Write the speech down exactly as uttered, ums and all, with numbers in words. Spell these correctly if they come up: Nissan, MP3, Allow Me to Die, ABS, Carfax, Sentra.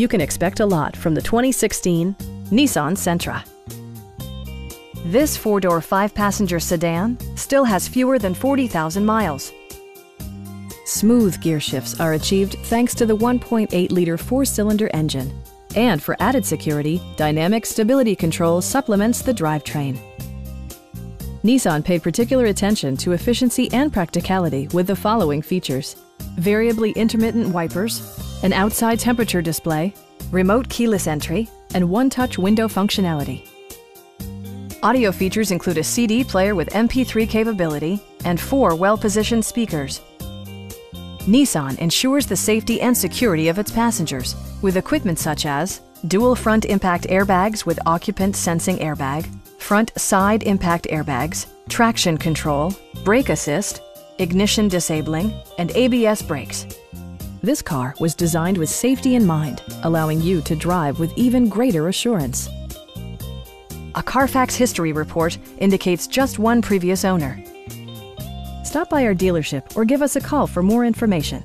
You can expect a lot from the twenty sixteen Nissan Sentra. This four-door, five-passenger sedan still has fewer than forty thousand miles. Smooth gear shifts are achieved thanks to the one point eight liter four-cylinder engine. And for added security, dynamic stability control supplements the drivetrain. Nissan paid particular attention to efficiency and practicality with the following features: variably intermittent wipers, an outside temperature display, remote keyless entry, and one-touch window functionality. Audio features include a C D player with M P three capability and four well-positioned speakers. Nissan ensures the safety and security of its passengers with equipment such as dual front impact airbags with occupant sensing airbag, front side impact airbags, traction control, brake assist, ignition disabling, and A B S brakes. This car was designed with safety in mind, allowing you to drive with even greater assurance. A Carfax history report indicates just one previous owner. Stop by our dealership or give us a call for more information.